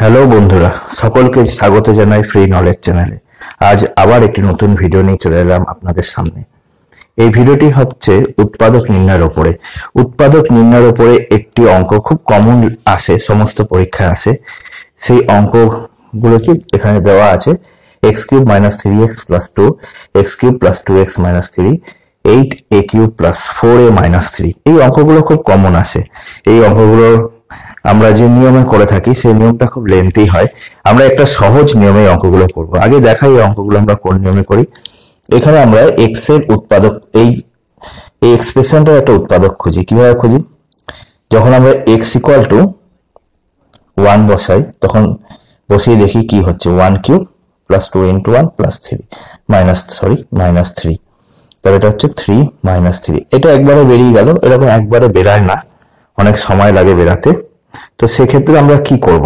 Hello बंधुरा सकल के स्वागत जानाई फ्री नलेज चैनल। आज आबार एक नतून भिडियो निये चले एलाम आपनादेर सामने। এই ভিডিওটি হচ্ছে উৎপাদক নির্ণয়ের উপরে। উৎপাদক নির্ণয়ের উপরে একটি অঙ্ক খুব কমন আসে, সমস্ত পরীক্ষায় আসে। সেই অঙ্কগুলো কি এখানে দেওয়া আছে x³ - 3x + 2, x³ + 2x - 3, 8a³ + 4a - 3। এই অঙ্কগুলো খুব কমন আসে। এই অঙ্কগুলো আমরা যে নিয়মে করে থাকি সেই নিয়মটা খুব লেন্থি হয়। আমরা একটা সহজ নিয়মে অঙ্কগুলো করব। আগে দেখাই এই অঙ্কগুলো আমরা কোন নিয়মে করি। এখানে আমরা x এর উৎপাদক, এই এক্সপ্রেশনটার একটা উৎপাদক খুঁজি। কিভাবে খুঁজি? যখন আমরা x = 1 বসাই তখন বসিয়ে দেখি কি হচ্ছে 1³ + 2 * 1 + 3 - সরি -3। তাহলে এটা হচ্ছে 3 - 3। এটা একবারে বেরিয়ে গেল, এরকম একবারে বেরায় না, অনেক সময় লাগে বেরাতে। তো সেই ক্ষেত্রে আমরা কি করব?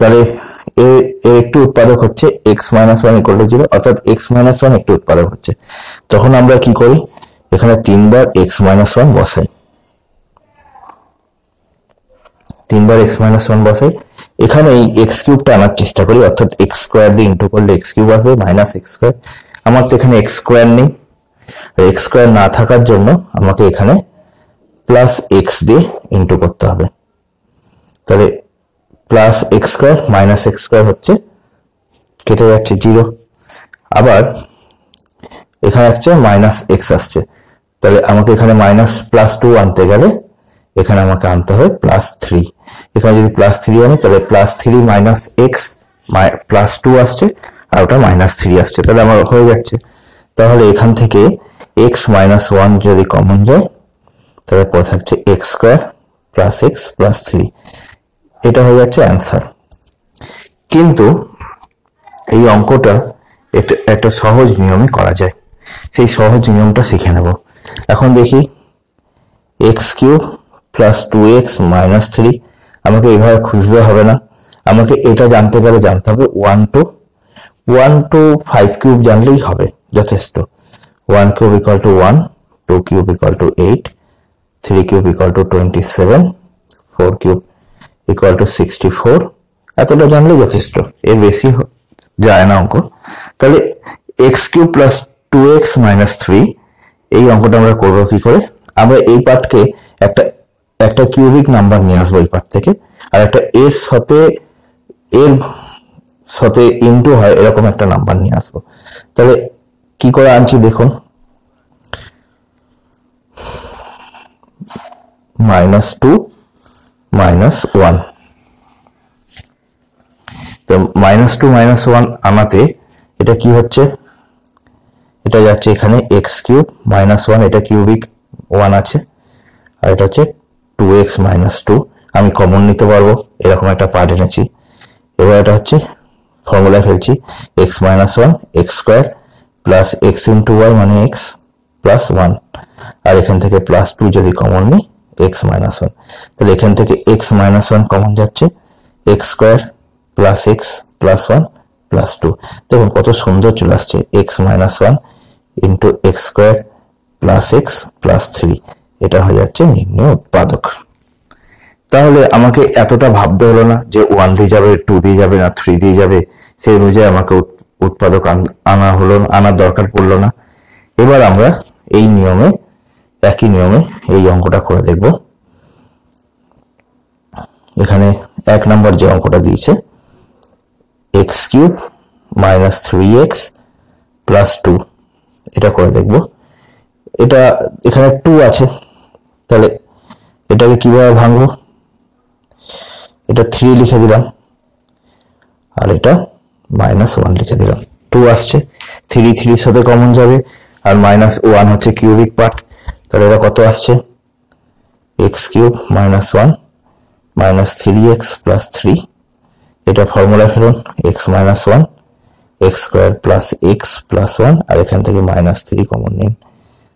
তাহলে এর একটি উৎপাদক হচ্ছে x - 1 = 0, অর্থাৎ x - 1 একটি উৎপাদক হচ্ছে। তখন আমরা কি করি? এখানে তিনবার x - 1 বসাই, তিনবার x - 1 বসাই। এখানে এই x³ টা আনার চেষ্টা করি, অর্থাৎ x² দিয়ে ইনটু করলে x³ আসবে -x²। আমার তো এখানে x² নেই, আর x² না থাকার জন্য আমাকে এখানে +x দিয়ে ইনটু করতে হবে। তাহলে plus x square minus x square হচ্ছে কেটে যাচ্ছে 0। আবার এখানে আসছে মাইনাস এক্স আসছে, তাহলে আমাকে এখানে মাইনাস প্লাস 2 আনতে গেলে এখানে আমাকে আনতে হবে প্লাস 3। এখানে যদি প্লাস 3 আনি তাহলে প্লাস 3 মাইনাস এক্স প্লাস 2 আসছে, আর ওটা মাইনাস 3 আসছে। তাহলে আমার হয়ে যাচ্ছে, তাহলে এখান থেকে এক্স মাইনাস 1 যদি কমন যায় তাহলে পড়ে থাকছে x square plus x plus 3। এটা হয়ে যাচ্ছে आंसर। কিন্তু এই অঙ্কটা একটা সহজ নিয়মে করা যায়, সেই সহজ নিয়মটা শিখে নেব। এখন দেখি x³ + 2x - 3 আমাকে এভাবে খুঁজতে হবে না। আমাকে এটা জানতে গেলে জানতে হবে 1 to 5³ জানলেই হবে যথেষ্ট। 1³ = 1, 2³ = 8, 3³ = 27, 4³ equal to 64। এতটা জানলে যথেষ্ট, এর বেশি যায় না অঙ্ক। তাহলে x³ + 2x - 3 এই অঙ্কটা আমরা করব কি করে? আমরা এই পার্টকে একটা কিউবিক নাম্বার নিয়ে আসবো এই পার্ট থেকে, আর একটা এর সাথে ইনটু হয় এরকম একটা নাম্বার নিয়ে আসবো। তাহলে কি করে আনছি দেখুন, -2 -1। তো -2 -1 আমাতে এটা কি হচ্ছে? এটা যাচ্ছে এখানে x³ - 1, এটা কিউবিক 1 আছে, আর এটা হচ্ছে 2x - 2। আমি কমন নিতে পারবো, এরকম একটা পার্ট এনেছি। এবার এটা হচ্ছে ফর্মুলা ফেলছি x - 1 x² + x * y মানে x + 1, আর এখান থেকে +2 যদি কমন নিই x - 1, তাহলে এখান থেকে x - 1 কমন যাচ্ছে x² + x + 1 + 2। দেখুন কত সুন্দর চলে আসছে x - 1 * x² + x + 3। এটা হয়ে যাচ্ছে নির্ণয় উৎপাদক। তাহলে আমাকে এতটা ভাবতে হলো না যে 1 দিয়ে যাবে, 2 দিয়ে যাবে, না 3 দিয়ে যাবে, সেই অনুযায়ী আমাকে উৎপাদক আনার দরকার পড়লো না। এবার আমরা এই নিয়মে একই নিয়মে এই অঙ্কটা করে দেখব। এখানে 1 নম্বর যে অঙ্কটা দিয়েছে x³ - 3x + 2 এটা করে দেখব। এটা এখানে 2 আছে, তাহলে এটাকে কিভাবে ভাঙবো? এটা 3 লিখে দিলাম, আর এটা -1 লিখে দিলাম। 2 আসছে, 3 এর সাথে কমন যাবে, আর -1 হচ্ছে কিউবিক পার্ট। তাহলে এটা কত আসছে? x³ - 1 - 3x + 3। এটা ফর্মুলা ফেলুন x - 1 x² + x + 1, আর এখান থেকে -3 কমন নিন,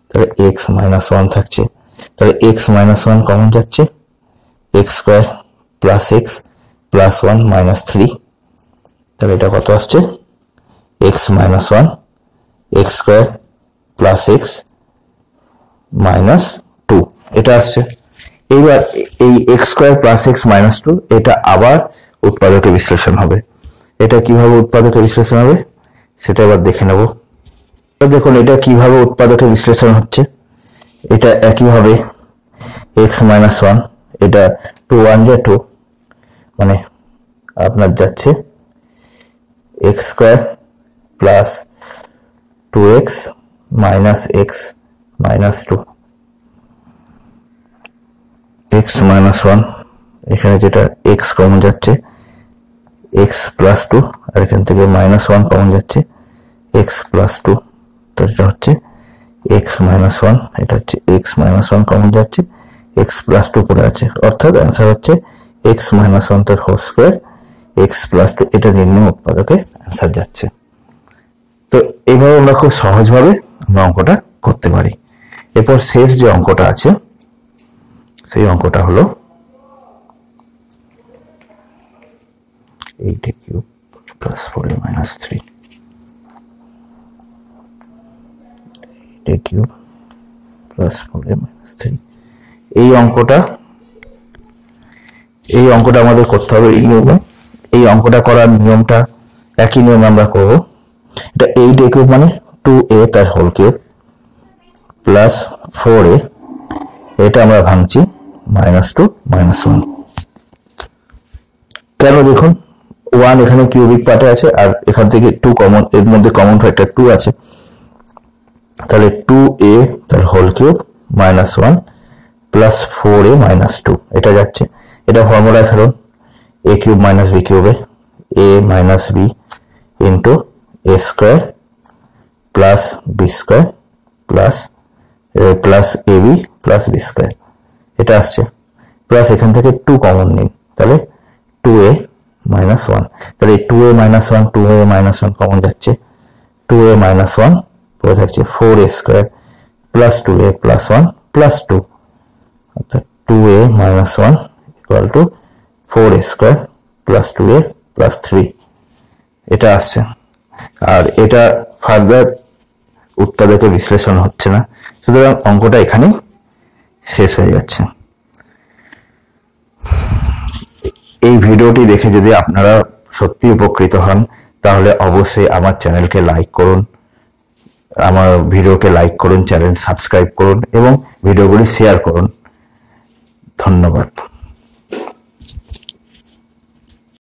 তাহলে x - 1 থাকছে। তাহলে x - 1 কমন যাচ্ছে x² + x + 1 - 3, তাহলে এটা কত আসছে x minus one, x square plus x minus two. एटा आसछे एइबार एइ x square plus x minus two एटा आबार उत्पादके विश्लेषण होबे। एटा किभाबे उत्पादके विश्लेषण होबे सेटा एबार देखे नेब। देखुन एटा किभाबे उत्पादके विश्लेषण हच्छे। एटा एकइभाबे एक्स माइनस वन एटा टू वन जा टू माने आपनार जाच्छे x square plus two x minus two x minus one एखाने जेटा एक्स कमन जाच्छे एक्स प्लस टू और एखान थेके माइनस वन कमन जाच्छे एक्स प्लस टू। तो एटा हच्छे एक्स माइनस वन, एटा हच्छे एक्स माइनस वन कमन जाच्छे एक्स प्लस टू पड़े आछे, अर्थात आंसर हच्छे x minus one whole square x plus two. एटा निर्णय उत्पादके आंसर जाच्छे। तो এইভাবে আমরা খুব সহজ ভাবে অঙ্কটা করতে পারি। এরপর শেষ যে অঙ্কটা আছে সেই অঙ্কটা হলো 8a³ + 4a - 3 8a³ + 4a - 3। এই অঙ্কটা আমাদের করতে হবে। এই অঙ্কটা করার নিয়মটা একই নিয়ম আমরা করব। এটা 8a³ মানে 2a তার হোল কিউব প্লাস 4a, এটা আমরা ভাঙছি -2 -1। কেন দেখুন 1 এখানে কিউবিক পার্টে আছে আর এখান থেকে 2 কমন, এর মধ্যে কমন ফ্যাক্টর 2 আছে, তাহলে 2a তার হোল কিউব -1 প্লাস 4a -2 এটা যাচ্ছে। এটা ফর্মুলায় ফেলুন a³ - b³ হবে a - b * a square plus b square plus a b plus b square एटा आसछे प्लस एखान थेके 2 कमन निन ताहले 2a -1 ताहले 2a -1 2a -1 कमन जाच्छे 2a -1 पड़े थाकछे 4a square plus 2a plus 1 plus 2 अर्थात 2a -1 equal to 4a square plus 2a plus 3 एटा आसछे। আর এটা ফার্দার উৎপাদকে বিশ্লেষণ হচ্ছে না, সুতরাং অঙ্কটা এখানে শেষ হয়ে যাচ্ছে। এই ভিডিওটি দেখে যদি আপনারা সত্যি উপকৃত হন তাহলে অবশ্যই আমার চ্যানেলকে লাইক করুন, আমার ভিডিওকে লাইক করুন, চ্যানেল সাবস্ক্রাইব করুন এবং ভিডিওগুলি শেয়ার করুন। ধন্যবাদ।